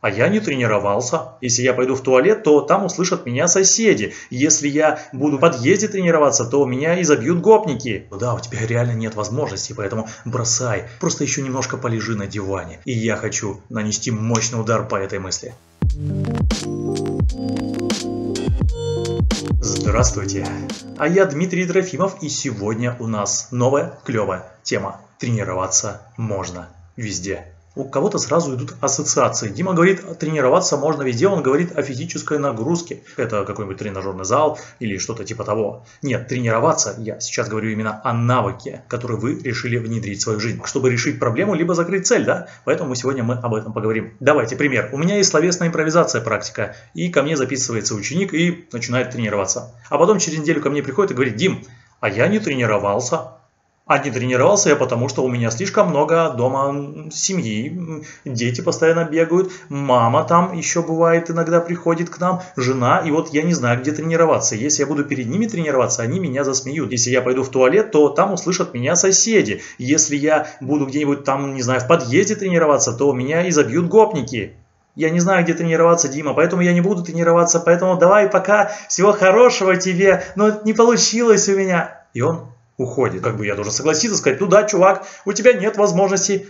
А я не тренировался. Если я пойду в туалет, то там услышат меня соседи. Если я буду в подъезде тренироваться, то меня изобьют гопники. Да, у тебя реально нет возможности, поэтому бросай. Просто еще немножко полежи на диване. И я хочу нанести мощный удар по этой мысли. Здравствуйте. А я Дмитрий Трофимов, и сегодня у нас новая клевая тема. Тренироваться можно везде. У кого-то сразу идут ассоциации. Дима говорит, тренироваться можно везде, он говорит о физической нагрузке. Это какой-нибудь тренажерный зал или что-то типа того. Нет, тренироваться, я сейчас говорю именно о навыке, который вы решили внедрить в свою жизнь, чтобы решить проблему, либо закрыть цель, да? Поэтому сегодня мы об этом поговорим. Давайте пример. У меня есть словесная импровизация практика, и ко мне записывается ученик и начинает тренироваться. А потом через неделю ко мне приходит и говорит, Дим, а я не тренировался. А не тренировался я, потому что у меня слишком много дома семьи, дети постоянно бегают, мама там еще бывает иногда приходит к нам, жена, и вот я не знаю, где тренироваться. Если я буду перед ними тренироваться, они меня засмеют. Если я пойду в туалет, то там услышат меня соседи. Если я буду где-нибудь там, не знаю, в подъезде тренироваться, то меня изобьют гопники. Я не знаю, где тренироваться, Дима, поэтому я не буду тренироваться, поэтому давай пока, всего хорошего тебе, но не получилось у меня. И он уходит. Как бы я должен согласиться, сказать, ну да, чувак, у тебя нет возможности.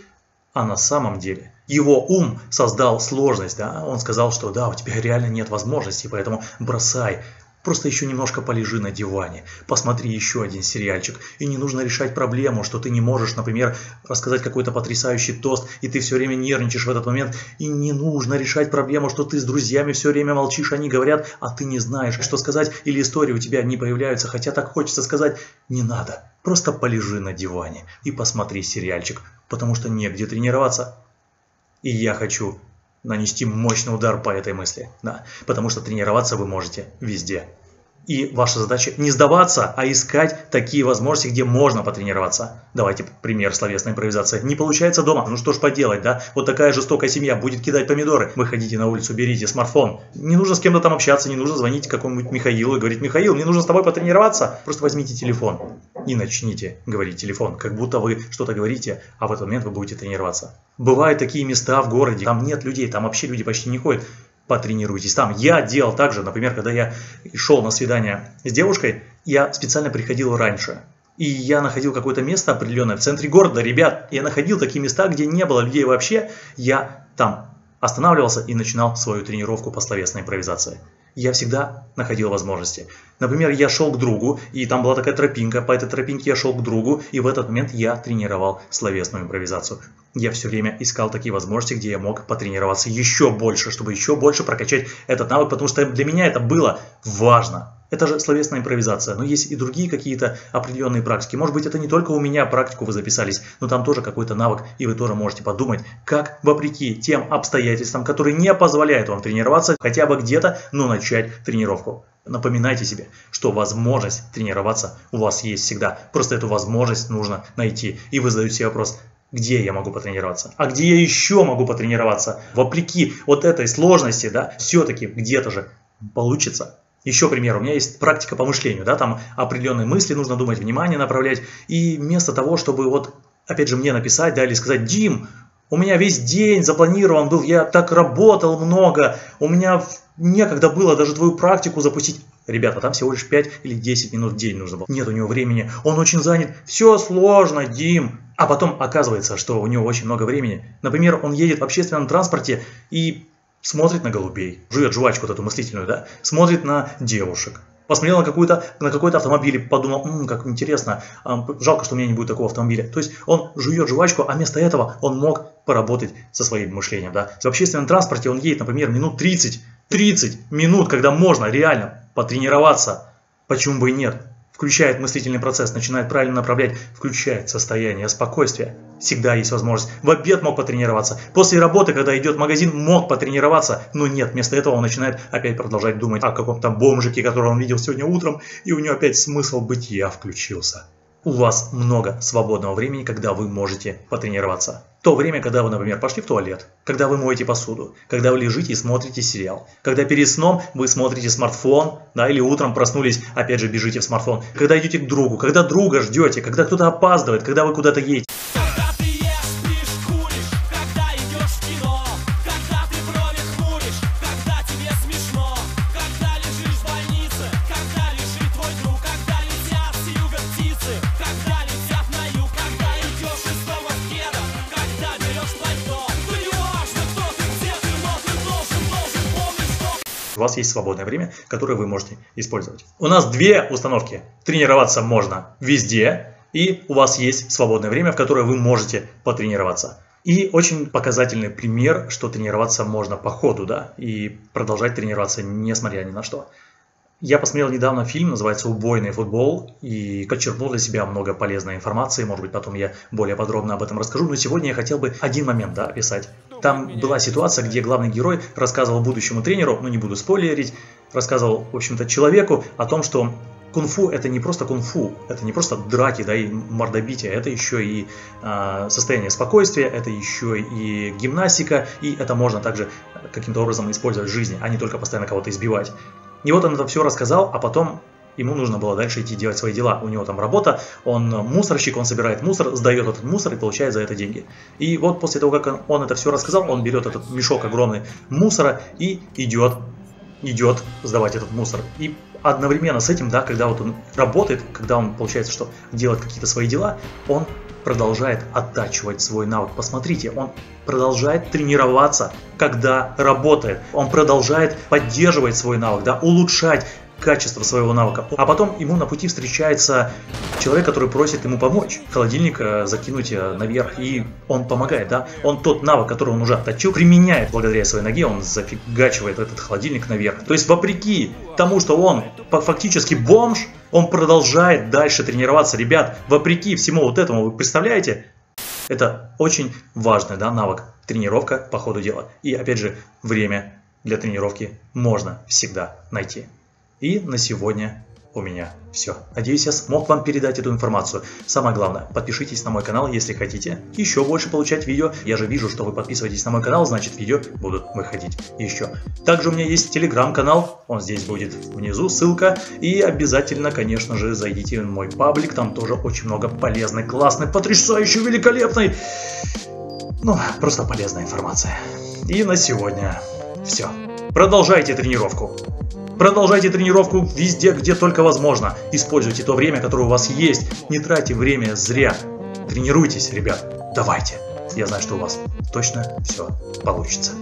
А на самом деле его ум создал сложность, да? Он сказал, что да, у тебя реально нет возможности, поэтому бросай. Просто еще немножко полежи на диване, посмотри еще один сериальчик. И не нужно решать проблему, что ты не можешь, например, рассказать какой-то потрясающий тост, и ты все время нервничаешь в этот момент. И не нужно решать проблему, что ты с друзьями все время молчишь, они говорят, а ты не знаешь, что сказать, или истории у тебя не появляются, хотя так хочется сказать. Не надо, просто полежи на диване и посмотри сериальчик, потому что негде тренироваться. И я хочу нанести мощный удар по этой мысли, да, потому что тренироваться вы можете везде. И ваша задача не сдаваться, а искать такие возможности, где можно потренироваться. Давайте пример словесной импровизации. Не получается дома, ну что ж поделать, да? Вот такая жестокая семья будет кидать помидоры. Выходите на улицу, берите смартфон. Не нужно с кем-то там общаться, не нужно звонить какому-нибудь Михаилу и говорить, Михаил, мне нужно с тобой потренироваться. Просто возьмите телефон и начните говорить телефон. Как будто вы что-то говорите, а в этот момент вы будете тренироваться. Бывают такие места в городе, там нет людей, там вообще люди почти не ходят. Потренируйтесь там. Я делал так же, например, когда я шел на свидание с девушкой, я специально приходил раньше. И я находил какое-то место определенное в центре города, ребят. Я находил такие места, где не было людей вообще. Я там останавливался и начинал свою тренировку по словесной импровизации. Я всегда находил возможности. Например, я шел к другу, и там была такая тропинка. По этой тропинке я шел к другу, и в этот момент я тренировал словесную импровизацию. Я все время искал такие возможности, где я мог потренироваться еще больше, чтобы еще больше прокачать этот навык, потому что для меня это было важно. Это же словесная импровизация, но есть и другие какие-то определенные практики. Может быть, это не только у меня практику вы записались, но там тоже какой-то навык, и вы тоже можете подумать, как вопреки тем обстоятельствам, которые не позволяют вам тренироваться, хотя бы где-то, но начать тренировку. Напоминайте себе, что возможность тренироваться у вас есть всегда. Просто эту возможность нужно найти. И вы задаете себе вопрос, где я могу потренироваться? А где я еще могу потренироваться? Вопреки вот этой сложности, да, все-таки где-то же получится. Еще пример, у меня есть практика по мышлению, да, там определенные мысли, нужно думать, внимание направлять. И вместо того, чтобы вот, опять же, мне написать, да, или сказать, Дим, у меня весь день запланирован был, я так работал много, у меня некогда было даже твою практику запустить. Ребята, там всего лишь 5 или 10 минут в день нужно было. Нет у него времени, он очень занят, все сложно, Дим. А потом оказывается, что у него очень много времени. Например, он едет в общественном транспорте и смотрит на голубей, жует жвачку вот эту мыслительную, да, смотрит на девушек, посмотрел на какой-то автомобиль и подумал, как интересно, жалко, что у меня не будет такого автомобиля. То есть он жует жвачку, а вместо этого он мог поработать со своим мышлением, да. В общественном транспорте он едет, например, минут 30 минут, когда можно реально потренироваться. Почему бы и нет? Включает мыслительный процесс, начинает правильно направлять, включает состояние спокойствия. Всегда есть возможность. В обед мог потренироваться, после работы, когда идет в магазин, мог потренироваться, но нет, вместо этого он начинает опять продолжать думать о каком-то бомжике, которого он видел сегодня утром, и у него опять смысл бытия включился. У вас много свободного времени, когда вы можете потренироваться. То время, когда вы, например, пошли в туалет, когда вы моете посуду, когда вы лежите и смотрите сериал, когда перед сном вы смотрите смартфон, да, или утром проснулись, опять же бежите в смартфон, когда идете к другу, когда друга ждете, когда кто-то опаздывает, когда вы куда-то едете. Когда ты ешь, спишь, куришь, когда идешь в кино, когда ты брови у вас есть свободное время, которое вы можете использовать. У нас две установки. Тренироваться можно везде, и у вас есть свободное время, в которое вы можете потренироваться. И очень показательный пример, что тренироваться можно по ходу, да, и продолжать тренироваться, несмотря ни на что. Я посмотрел недавно фильм, называется «Убойный футбол», и подчеркнул для себя много полезной информации, может быть, потом я более подробно об этом расскажу, но сегодня я хотел бы один момент, да, описать. Там была ситуация, где главный герой рассказывал будущему тренеру, ну не буду спойлерить, рассказывал, в общем-то, человеку о том, что кунг-фу – это не просто кунг-фу, это не просто драки, да, и мордобитие, это еще и состояние спокойствия, это еще и гимнастика, и это можно также каким-то образом использовать в жизни, а не только постоянно кого-то избивать. И вот он это все рассказал, а потом ему нужно было дальше идти делать свои дела. У него там работа, он мусорщик, он собирает мусор, сдает этот мусор и получает за это деньги. И вот после того, как он это все рассказал, он берет этот мешок огромный мусора и идет сдавать этот мусор. И одновременно с этим, да, когда вот он работает, когда он, получается, что делает какие-то свои дела, он продолжает оттачивать свой навык. Посмотрите, он продолжает тренироваться, когда работает. Он продолжает поддерживать свой навык, да, улучшать качество своего навыка. А потом ему на пути встречается человек, который просит ему помочь. Холодильник закинуть наверх, и он помогает, да. Он тот навык, который он уже отточил, применяет благодаря своей ноге, он зафигачивает этот холодильник наверх. То есть вопреки тому, что он фактически бомж, он продолжает дальше тренироваться. Ребят, вопреки всему вот этому, вы представляете? Это очень важный, да, навык. Тренировка по ходу дела. И опять же, время для тренировки можно всегда найти. И на сегодня у меня все. Надеюсь, я смог вам передать эту информацию. Самое главное, подпишитесь на мой канал, если хотите еще больше получать видео. Я же вижу, что вы подписываетесь на мой канал, значит, видео будут выходить еще. Также у меня есть телеграм-канал, он здесь будет внизу, ссылка. И обязательно, конечно же, зайдите в мой паблик, там тоже очень много полезной, классной, потрясающей, великолепной, ну, просто полезной информации. И на сегодня все. Продолжайте тренировку. Продолжайте тренировку везде, где только возможно. Используйте то время, которое у вас есть. Не тратьте время зря. Тренируйтесь, ребят. Давайте. Я знаю, что у вас точно все получится.